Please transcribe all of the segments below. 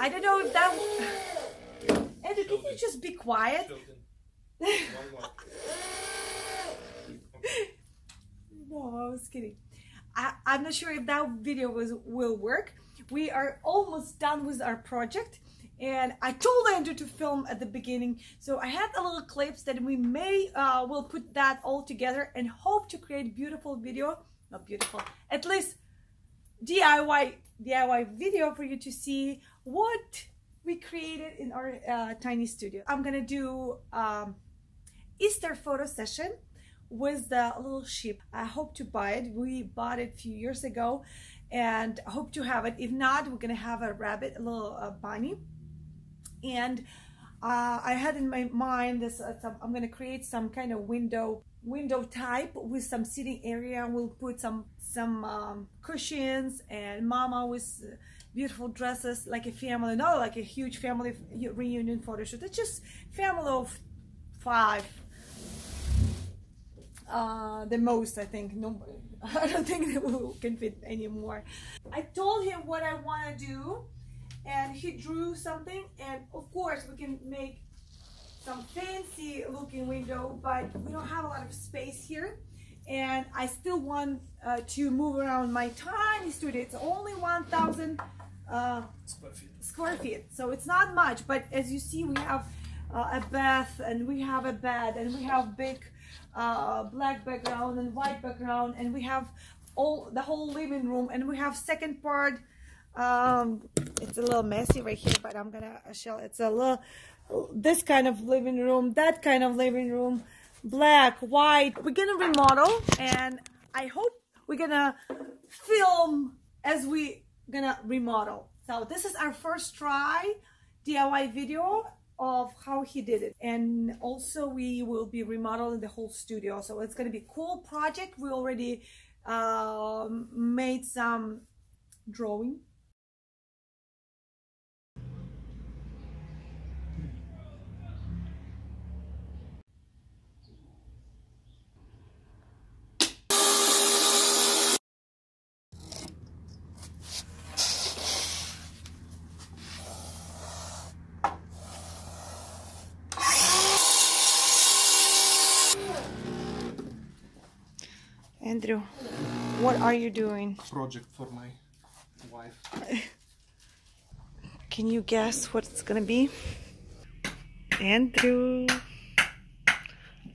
I don't know if that... Andrew, can you just be quiet? No, I was kidding. I'm not sure if that video will work. We are almost done with our project. And I told Andrew to film at the beginning, so I had a little clips that we may will put that all together and hope to create beautiful video, not beautiful, at least DIY video for you to see what we created in our tiny studio. I'm gonna do Easter photo session with the little sheep. I hope to buy it. We bought it a few years ago, and hope to have it. If not, we're gonna have a rabbit, a little bunny. And I had in my mind this I'm gonna create some kind of window type with some sitting area. We'll put some cushions, and mama with beautiful dresses, like a family, not like a huge family reunion photo shoot. It's just family of 5, the most, I think. No, I don't think that we can fit anymore. I told him what I want to do, and he drew something, and of course we can make some fancy looking window, but we don't have a lot of space here, and I still want to move around my tiny studio. It's only 1,000 square feet, so it's not much, but as you see, we have a bath, and we have a bed, and we have big black background and white background, and we have the whole living room, and we have second part. It's a little messy right here, but I'm gonna show it's a little this kind of living room, that kind of living room, black, white. We're gonna remodel, and I hope we're gonna film as we gonna remodel. So this is our first try DIY video of how he did it, and also we will be remodeling the whole studio, so it's gonna be a cool project. We already made some drawing. Andrew, what are you doing? Project for my wife. Can you guess what it's gonna be? Andrew,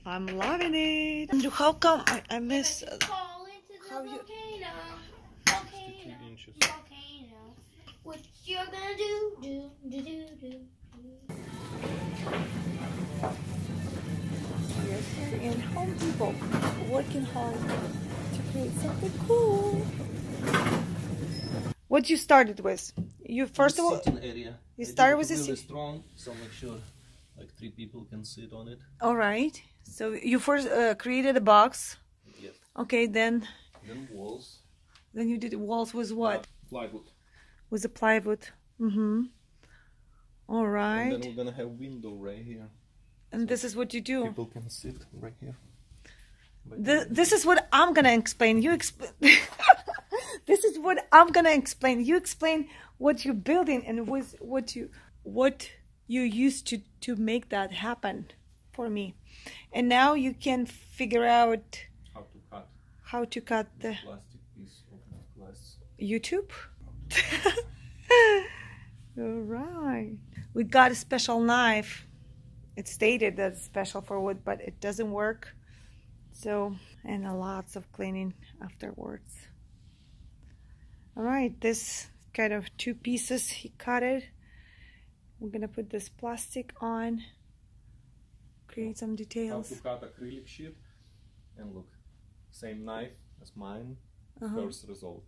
I'm loving it. Andrew, how come I missed? Fall into the volcano. 2 inches. Volcano. What you're gonna do? Do do do do. Yes, we're in Home Depot, working hard to create something cool. What you started with? You first of all area. You started with this really strong, so make sure like 3 people can sit on it. All right. So you first created a box. Yes. Okay, then walls. Then you did walls with what? Plywood. With the plywood. Mhm. All right. And then we're gonna have window right here. And so this is what you do. People can sit right here. This is what I'm gonna explain. You explain. This is what I'm gonna explain. You explain what you're building and what you used to make that happen for me, and now you can figure out how to cut the plastic piece of glass. YouTube. All right, we got a special knife. It stated that it's special for wood, but it doesn't work. So, and lots of cleaning afterwards. All right, this kind of 2 pieces, he cut it. We're gonna put this plastic on, create some details. How to cut acrylic sheet, and look, same knife as mine, first result.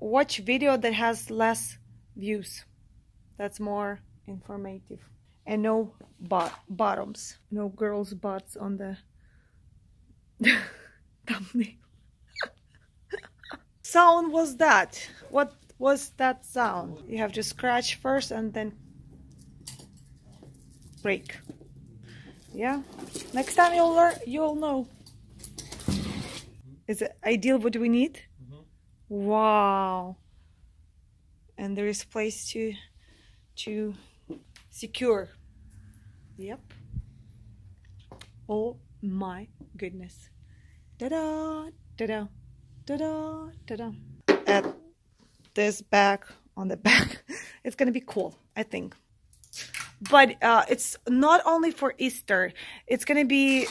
Watch video that has less views. That's more informative. And no bottoms, no girls' butts on the thumbnail. Sound was that? What was that sound? You have to scratch first and then break. Yeah. Next time you'll learn, you'll know. Is it ideal what we need? Mm-hmm. Wow. And there is place to secure. Yep. Oh my goodness. Ta-da, ta-da, ta-da, ta-da. At this back, on the back, it's gonna be cool, I think. But it's not only for Easter. It's going to be,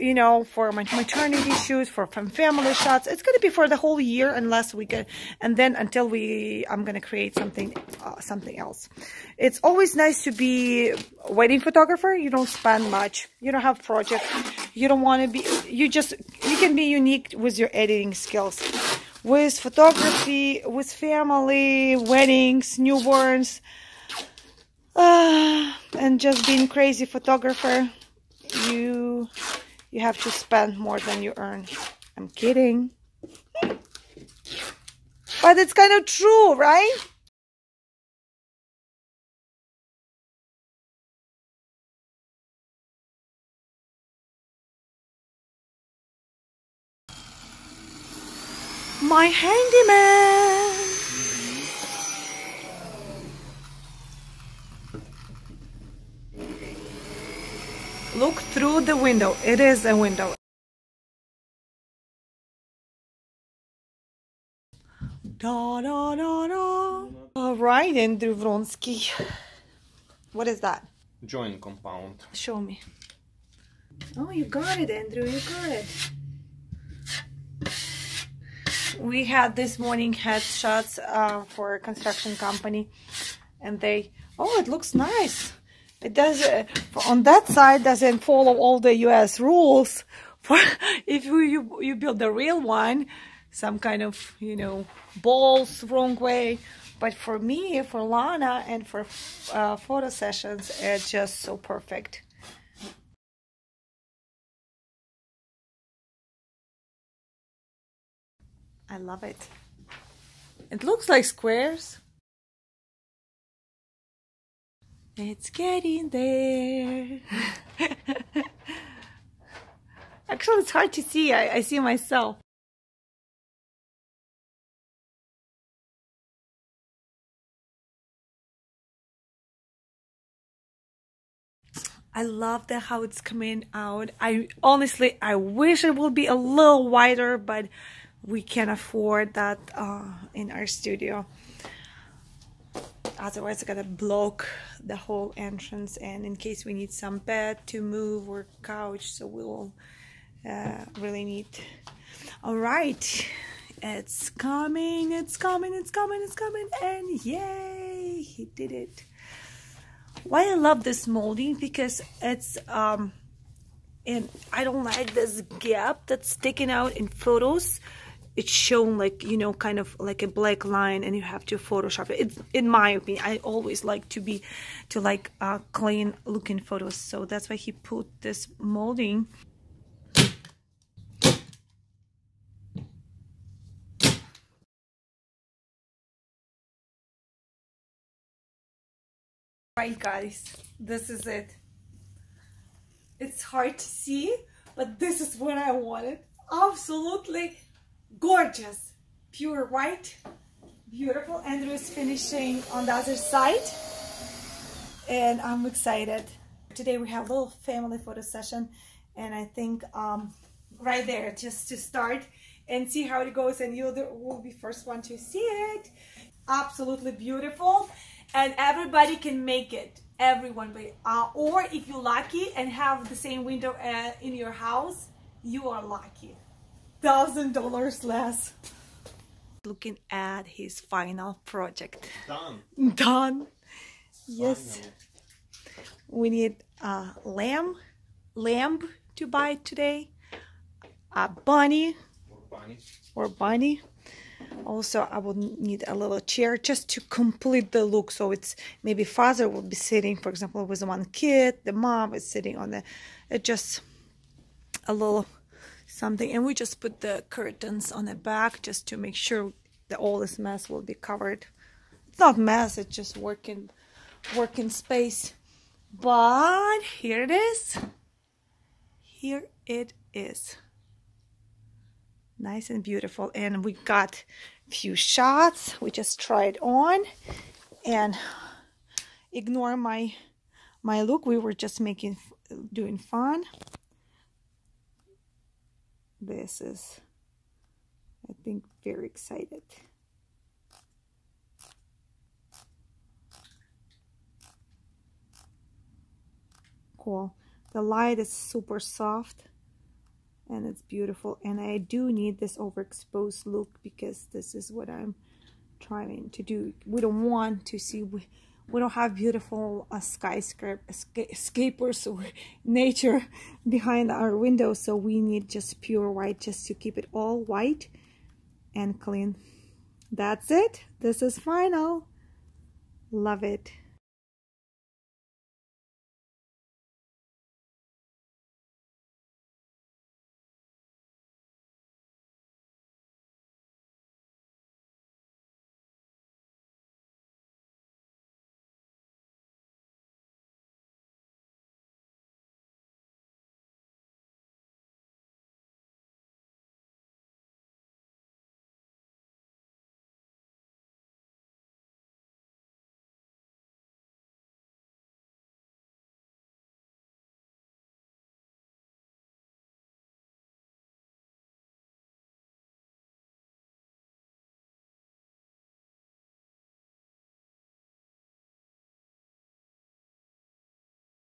you know, for my maternity shoots, for family shots. It's going to be for the whole year, unless we get, and then until I'm going to create something else. It's always nice to be a wedding photographer. You don't spend much. You don't have projects. You don't want to be, you can be unique with your editing skills. With photography, with family, weddings, newborns. And just being crazy photographer, you have to spend more than you earn. I'm kidding. But it's kind of true, right? My handyman. Look through the window. It is a window. Da, da, da, da. All right, Andrew Vronsky. What is that? Join compound. Show me. Oh, you got it, Andrew. You got it. We had this morning headshots for a construction company, and they. Oh, it looks nice. It does on that side doesn't follow all the U.S. rules. For if you build a real one, some kind of, you know, balls wrong way. But for me, for Lana, and for photo sessions, it's just so perfect. I love it. It looks like squares. It's getting there. Actually, it's hard to see. I see myself. I love that how it's coming out. I honestly, I wish it would be a little wider, but we can't afford that in our studio. Otherwise, I gotta block the whole entrance, and in case we need some bed to move or couch, so we'll really need. All right, it's coming, it's coming, it's coming, it's coming, and yay, he did it. Why I love this molding, because it's and I don't like this gap that's sticking out in photos. It's shown like, you know, kind of like a black line, and you have to Photoshop it. It's, in my opinion, I always like to like clean looking photos. So that's why he put this molding. Right, guys, this is it. It's hard to see, but this is what I wanted. Absolutely. Gorgeous, pure white, beautiful. Andrew is finishing on the other side, and I'm excited. Today we have a little family photo session, and I think right there, just to start and see how it goes, and you will be first one to see it. Absolutely beautiful, and everybody can make it. Everyone, or if you're lucky and have the same window in your house, you are lucky. $1,000 less. Looking at his final project. Done. Done. Yes. Final. We need a lamb to buy today. A bunny. Or bunny. Also, I would need a little chair just to complete the look. So it's maybe father will be sitting, for example, with one kid. The mom is sitting on just a little something, and we just put the curtains on the back just to make sure that all this mess will be covered. It's not mess, it's just working space. But here it is. Here it is. Nice and beautiful. And we got a few shots. We just tried on, and ignore my look. We were just doing fun. This is, I think, very excited. Cool. The light is super soft and it's beautiful. And I do need this overexposed look because this is what I'm trying to do. We don't want to see, we don't have beautiful skyscrapers or nature behind our window, so we need just pure white, just to keep it all white and clean. That's it. This is final. Love it.